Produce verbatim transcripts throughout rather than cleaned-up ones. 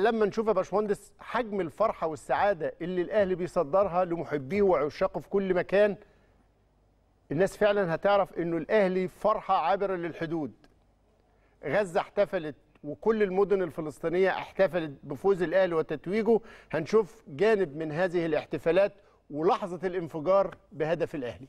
لما نشوف يا باشمهندس حجم الفرحه والسعاده اللي الاهلي بيصدرها لمحبيه وعشاقه في كل مكان، الناس فعلا هتعرف انه الاهلي فرحه عابره للحدود. غزه احتفلت وكل المدن الفلسطينيه احتفلت بفوز الاهلي وتتويجه. هنشوف جانب من هذه الاحتفالات ولحظه الانفجار بهدف الاهلي.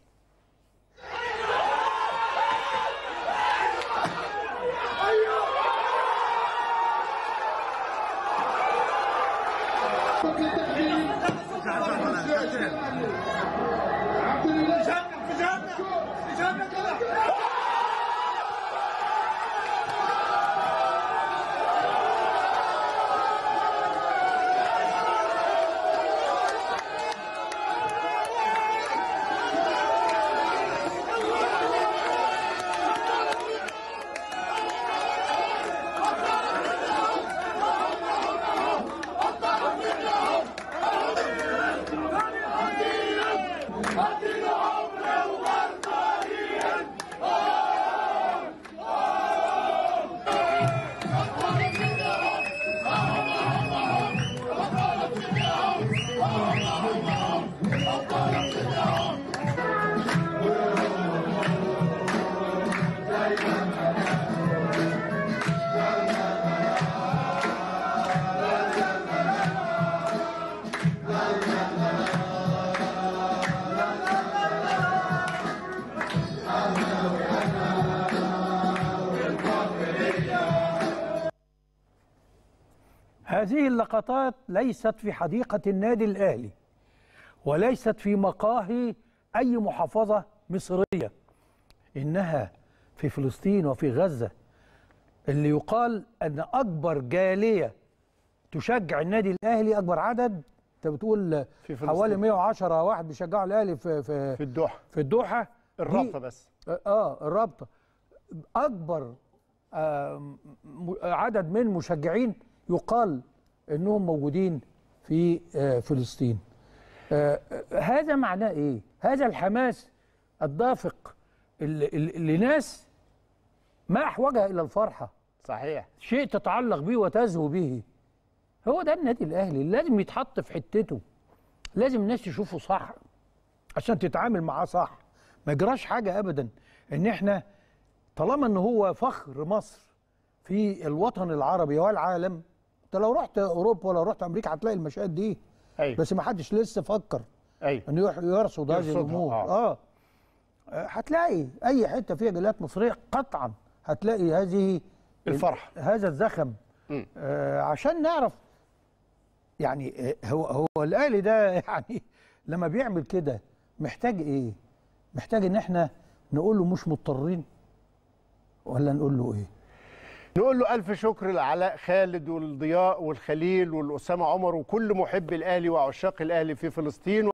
هذه اللقطات ليست في حديقة النادي الأهلي وليست في مقاهي أي محافظة مصرية، إنها في فلسطين وفي غزة. اللي يقال أن أكبر جالية تشجع النادي الأهلي، أكبر عدد أنت بتقول حوالي مئة وعشرة واحد بيشجعوا الأهلي في في, في الدوحة في الدوحة الرابطة، بس آه الرابطة أكبر آه عدد من مشجعين يقال انهم موجودين في فلسطين. هذا معناه ايه؟ هذا الحماس الدافق اللي ناس ما احوجها الى الفرحه، صحيح، شيء تتعلق به وتزهو به. هو ده النادي الاهلي، لازم يتحط في حتته، لازم الناس تشوفه صح عشان تتعامل معاه صح. ما يجراش حاجه ابدا ان احنا طالما ان هو فخر مصر في الوطن العربي والعالم. انت لو رحت اوروبا ولا رحت امريكا هتلاقي المشاهد دي، أيوة. بس ما حدش لسه فكر أيوة. انه يروح يرصد هذه الامور. اه هتلاقي اي حته فيها جاليات مصريه قطعا هتلاقي هذه الفرحه، هذا الزخم. آه عشان نعرف يعني هو هو الاهلي ده يعني لما بيعمل كده محتاج ايه؟ محتاج ان احنا نقول له مش مضطرين، ولا نقول له ايه؟ نقول له ألف شكر لعلاء خالد والضياء والخليل والأسامة عمر وكل محب الأهلي وعشاق الأهلي في فلسطين.